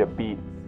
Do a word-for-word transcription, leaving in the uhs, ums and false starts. the beat.